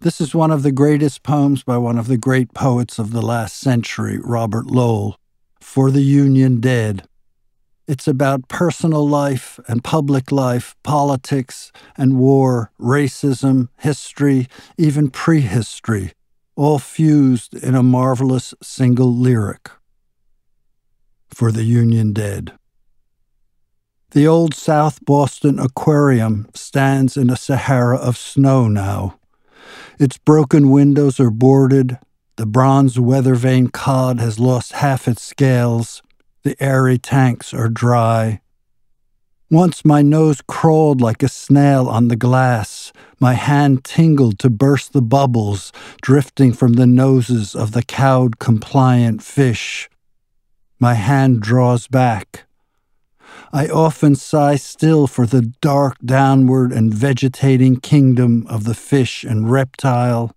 This is one of the greatest poems by one of the great poets of the last century, Robert Lowell, For the Union Dead. It's about personal life and public life, politics and war, racism, history, even prehistory, all fused in a marvelous single lyric. For the Union Dead. The old South Boston Aquarium stands in a Sahara of snow now. Its broken windows are boarded. The bronze weather-vane cod has lost half its scales. The airy tanks are dry. Once my nose crawled like a snail on the glass. My hand tingled to burst the bubbles drifting from the noses of the cowed, compliant fish. My hand draws back. I often sigh still for the dark, downward, and vegetating kingdom of the fish and reptile.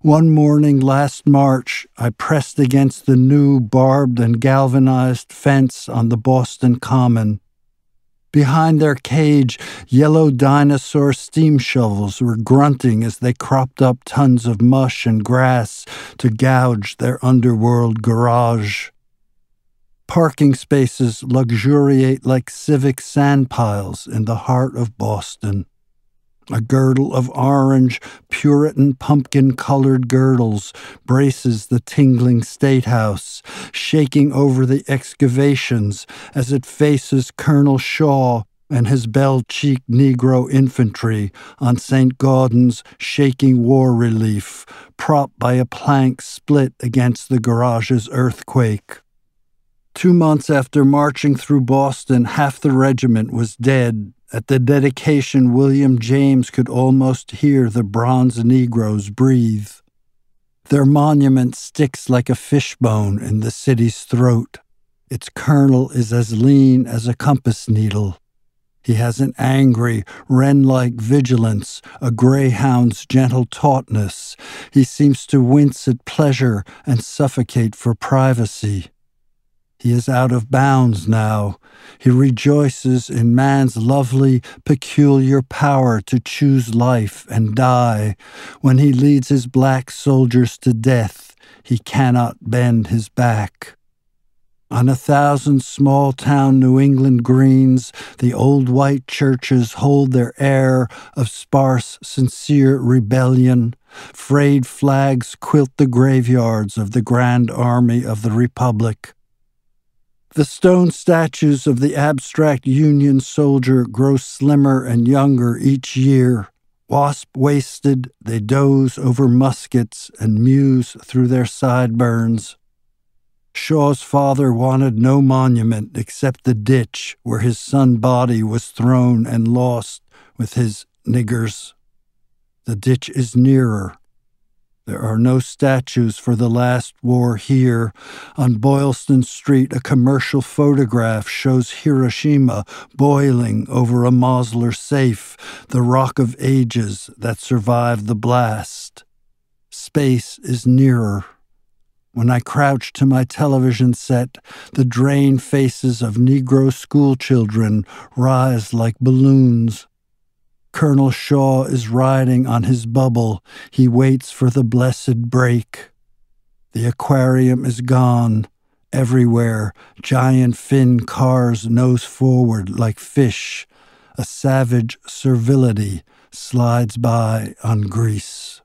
One morning last March, I pressed against the new barbed and galvanized fence on the Boston Common. Behind their cage, yellow dinosaur steam shovels were grunting as they cropped up tons of mush and grass to gouge their underworld garage. Parking spaces luxuriate like civic sand piles in the heart of Boston. A girdle of orange, Puritan pumpkin-colored girdles braces the tingling statehouse, shaking over the excavations as it faces Colonel Shaw and his bell-cheeked Negro infantry on Saint Gaudens' shaking war relief, propped by a plank split against the garage's earthquake. 2 months after marching through Boston, half the regiment was dead. At the dedication, William James could almost hear the bronze Negroes breathe. Their monument sticks like a fishbone in the city's throat. Its colonel is as lean as a compass needle. He has an angry, wren-like vigilance, a greyhound's gentle tautness. He seems to wince at pleasure and suffocate for privacy. He is out of bounds now. He rejoices in man's lovely, peculiar power to choose life and die. When he leads his black soldiers to death, he cannot bend his back. On 1,000 small-town New England greens, the old white churches hold their air of sparse, sincere rebellion. Frayed flags quilt the graveyards of the Grand Army of the Republic. The stone statues of the abstract Union soldier grow slimmer and younger each year. Wasp-waisted, they doze over muskets and muse through their sideburns. Shaw's father wanted no monument except the ditch where his son's body was thrown and lost with his niggers. The ditch is nearer. There are no statues for the last war here. On Boylston Street, a commercial photograph shows Hiroshima boiling over a Mosler safe, the rock of ages that survived the blast. Space is nearer. When I crouch to my television set, the drained faces of Negro schoolchildren rise like balloons. Colonel Shaw is riding on his bubble. He waits for the blessed break. The aquarium is gone. Everywhere, giant fin cars nose forward like fish. A savage servility slides by on Greece.